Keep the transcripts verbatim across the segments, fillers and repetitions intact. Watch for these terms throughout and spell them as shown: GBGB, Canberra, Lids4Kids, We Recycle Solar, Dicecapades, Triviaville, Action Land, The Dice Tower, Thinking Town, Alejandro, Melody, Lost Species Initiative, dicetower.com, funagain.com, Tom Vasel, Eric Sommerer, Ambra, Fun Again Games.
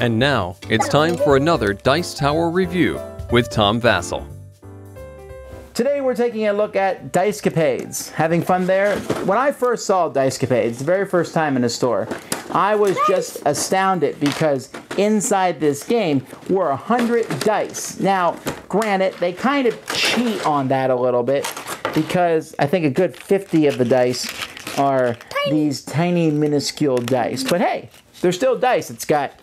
And now, it's time for another Dice Tower review with Tom Vasel. Today we're taking a look at Dicecapades. Having fun there? When I first saw Dicecapades, the very first time in a store, I was just astounded because inside this game were a hundred dice. Now, granted, they kind of cheat on that a little bit because I think a good fifty of the dice are these tiny minuscule dice. But hey, they're still dice. It's got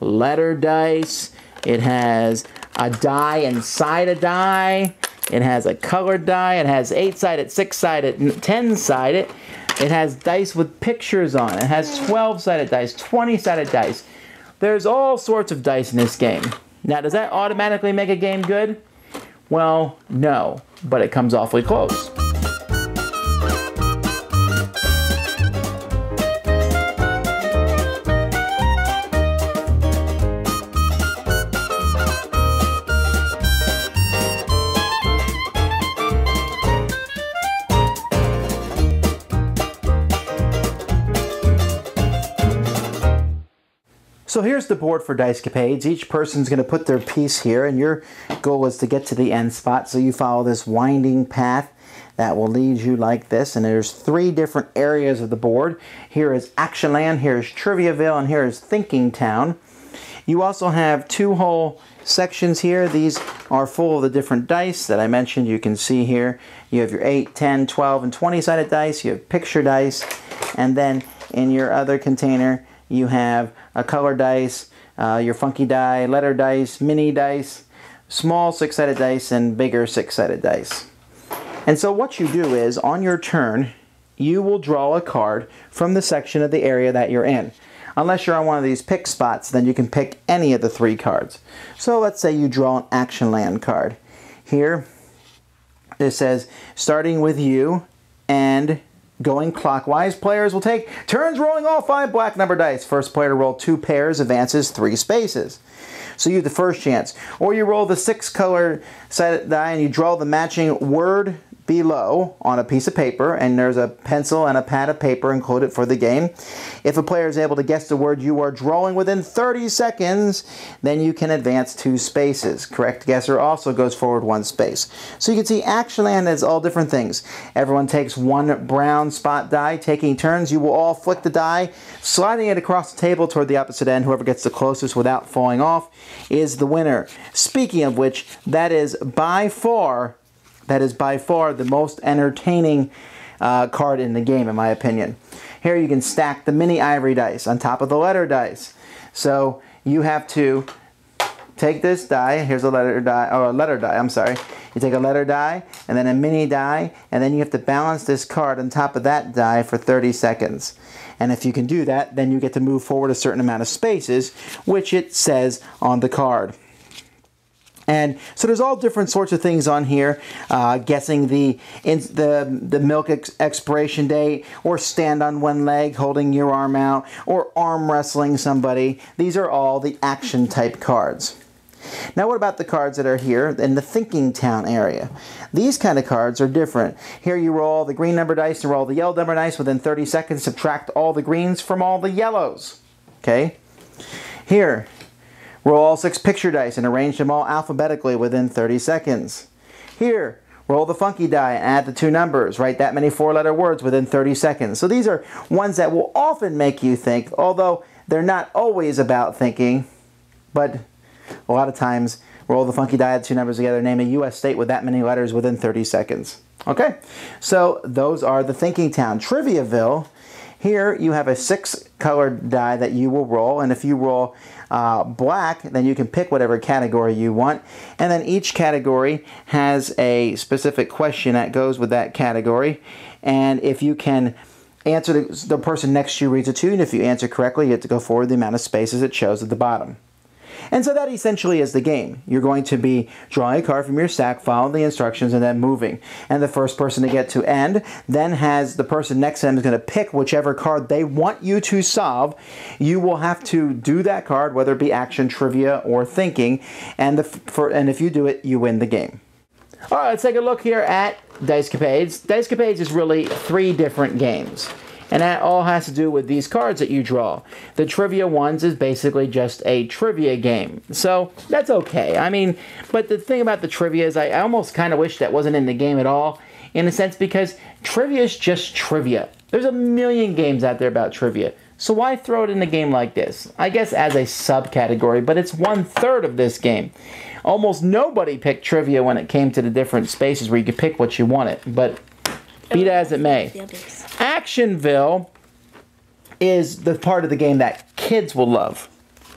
letter dice, it has a die inside a die, it has a colored die, it has eight-sided, six-sided, ten-sided, it has dice with pictures on, it has twelve-sided dice, twenty-sided dice. There's all sorts of dice in this game. Now, does that automatically make a game good? Well, no, but it comes awfully close. So here's the board for Dicecapades. Each person's going to put their piece here, and your goal is to get to the end spot. So you follow this winding path that will lead you like this. And there's three different areas of the board. Here is Action Land, here is Triviaville, and here is Thinking Town. You also have two whole sections here. These are full of the different dice that I mentioned. You can see here you have your eight, ten, twelve, and twenty-sided dice. You have picture dice. And then in your other container, you have a color dice, uh, your funky die, letter dice, mini dice, small six-sided dice, and bigger six-sided dice. And so what you do is, on your turn, you will draw a card from the section of the area that you're in. Unless you're on one of these pick spots, then you can pick any of the three cards. So let's say you draw an Action Land card. Here, it says, starting with you and going clockwise, players will take turns rolling all five black number dice. First player to roll two pairs advances three spaces. So you have the first chance. Or you roll the six color sided die and you draw the matching word below on a piece of paper, and there's a pencil and a pad of paper included for the game. If a player is able to guess the word you are drawing within thirty seconds, then you can advance two spaces. Correct guesser also goes forward one space. So you can see Action Land is all different things. Everyone takes one brown spot die, taking turns. You will all flick the die, sliding it across the table toward the opposite end. Whoever gets the closest without falling off is the winner. Speaking of which, that is by far That is by far the most entertaining uh, card in the game, in my opinion. Here you can stack the mini ivory dice on top of the letter dice. So you have to take this die. Here's a letter die, or a letter die, I'm sorry. You take a letter die, and then a mini die, and then you have to balance this card on top of that die for thirty seconds. And if you can do that, then you get to move forward a certain amount of spaces, which it says on the card. And so there's all different sorts of things on here, uh, guessing the, in, the, the milk ex expiration date, or stand on one leg holding your arm out, or arm wrestling somebody. These are all the action type cards. Now what about the cards that are here in the Thinking Town area? These kind of cards are different. Here you roll the green number dice to roll the yellow number dice. Within thirty seconds, subtract all the greens from all the yellows. Okay? Here. Roll all six picture dice and arrange them all alphabetically within thirty seconds. Here, roll the funky die and add the two numbers. Write that many four-letter words within thirty seconds. So these are ones that will often make you think, although they're not always about thinking, but a lot of times, roll the funky die, add two numbers together, name a U S state with that many letters within thirty seconds. Okay, so those are the Thinking Town. Triviaville. Here you have a six colored die that you will roll, and if you roll uh, black, then you can pick whatever category you want, and then each category has a specific question that goes with that category, and if you can answer, the, the person next to you reads a tune, if you answer correctly, you have to go forward the amount of spaces it shows at the bottom. And so that essentially is the game. You're going to be drawing a card from your stack, following the instructions, and then moving. And the first person to get to end then has the person next to them is going to pick whichever card they want you to solve. You will have to do that card, whether it be action, trivia, or thinking. And, the, for, and if you do it, you win the game. All right, let's take a look here at Dicecapades. Dicecapades is really three different games. and that all has to do with these cards that you draw. The trivia ones is basically just a trivia game, so that's okay. I mean, but the thing about the trivia is I almost kind of wish that wasn't in the game at all, in a sense, because trivia is just trivia. There's a million games out there about trivia. So why throw it in a game like this? I guess as a subcategory, but it's one third of this game. Almost nobody picked trivia when it came to the different spaces where you could pick what you wanted, but be it as it may. Actionville is the part of the game that kids will love,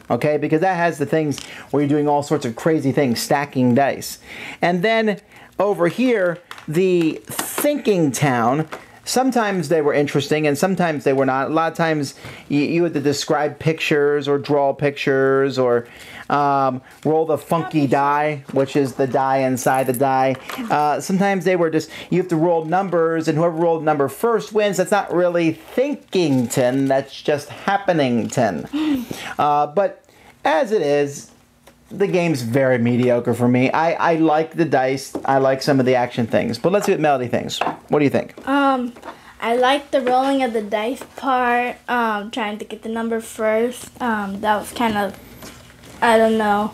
okay? Because that has the things where you're doing all sorts of crazy things, stacking dice. And then over here, the Thinking Town. Sometimes they were interesting and sometimes they were not. A lot of times you, you had to describe pictures or draw pictures or um, roll the funky die, which is the die inside the die. Uh, sometimes they were just, you have to roll numbers and whoever rolled number first wins. That's not really Thinkington, that's just Happenington. Uh, but as it is, the game's very mediocre for me. I, I like the dice. I like some of the action things. But let's see what Melody thinks. What do you think? Um, I like the rolling of the dice part, um, trying to get the number first. Um, that was kind of, I don't know,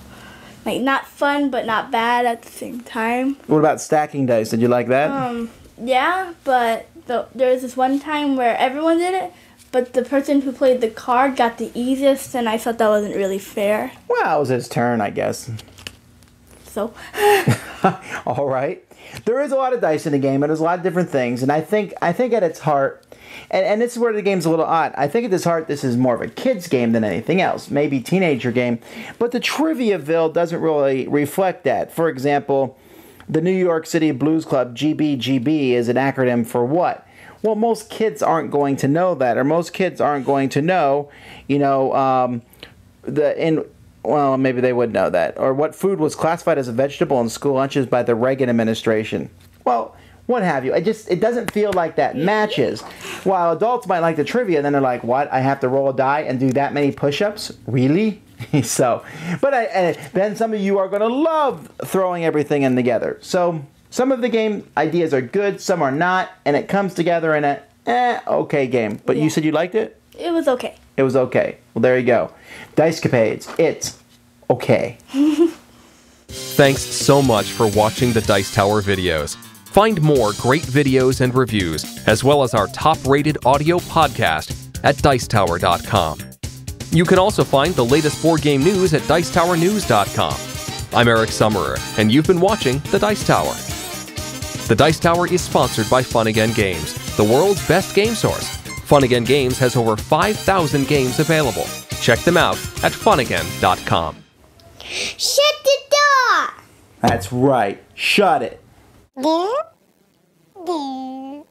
like not fun but not bad at the same time. What about stacking dice? Did you like that? Um, yeah, but the, there was this one time where everyone did it. But the person who played the card got the easiest, and I thought that wasn't really fair. Well, it was his turn, I guess. So? All right. There is a lot of dice in the game, and there's a lot of different things, and I think I think at its heart, and, and this is where the game's a little odd, I think at its heart this is more of a kid's game than anything else, maybe teenager game, but the Triviaville doesn't really reflect that. For example, the New York City Blues Club, G B G B, is an acronym for what? Well, most kids aren't going to know that, or most kids aren't going to know, you know, um, the in. Well, maybe they would know that, or what food was classified as a vegetable in school lunches by the Reagan administration. Well, what have you? It just it doesn't feel like that matches. While adults might like the trivia, then they're like, "What? I have to roll a die and do that many push-ups? Really?" So, but I, and then some of you are going to love throwing everything in together. So. Some of the game ideas are good, some are not, and it comes together in a eh, okay game. But yeah. You said you liked it? It was okay. It was okay. Well, there you go. Dicecapades. It's okay. Thanks so much for watching the Dice Tower videos. Find more great videos and reviews, as well as our top-rated audio podcast at Dicetower dot com. You can also find the latest board game news at Dicetowernews dot com. I'm Eric Sommerer, and you've been watching The Dice Tower. The Dice Tower is sponsored by Fun Again Games, the world's best game source. Fun Again Games has over five thousand games available. Check them out at fun again dot com. Shut the door! That's right. Shut it.